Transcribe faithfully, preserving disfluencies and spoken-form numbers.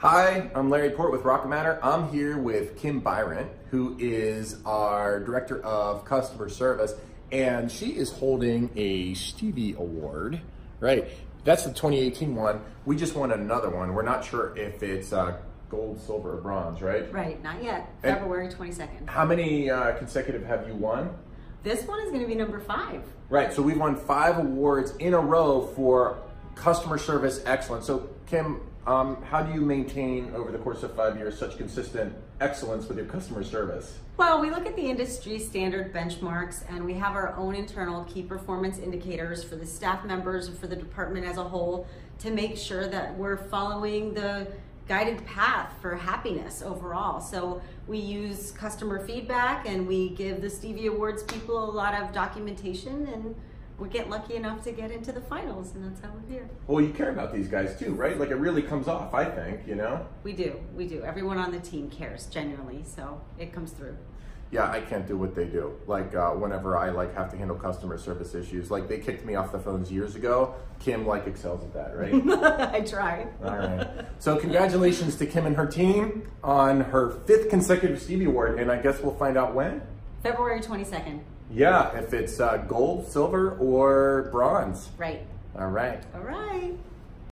Hi, I'm Larry Port with Rocket Matter. I'm here with Kim Byron, who is our Director of Customer Service, and she is holding a Stevie Award, right? That's the twenty eighteen one. We just won another one. We're not sure if it's uh, gold, silver, or bronze, right? Right, not yet. And February twenty-second. How many uh, consecutive have you won? This one is gonna be number five. Right, so we've won five awards in a row for customer service excellence. So Kim, Um, how do you maintain over the course of five years such consistent excellence with your customer service? Well, we look at the industry standard benchmarks, and we have our own internal key performance indicators for the staff members, for the department as a whole, to make sure that we're following the guided path for happiness overall. So we use customer feedback, and we give the Stevie Awards people a lot of documentation, and we get lucky enough to get into the finals, and that's how we're here. Well, you care about these guys too, right? Like, it really comes off, I think, you know? We do, we do. Everyone on the team cares, genuinely, so it comes through. Yeah, I can't do what they do. Like, uh, whenever I, like, have to handle customer service issues, like, they kicked me off the phones years ago. Kim, like, excels at that, right? I try. All right. So, congratulations to Kim and her team on her fifth consecutive Stevie Award, and I guess we'll find out when? February twenty-second. Yeah, if it's uh, gold, silver, or bronze. Right. All right. All right.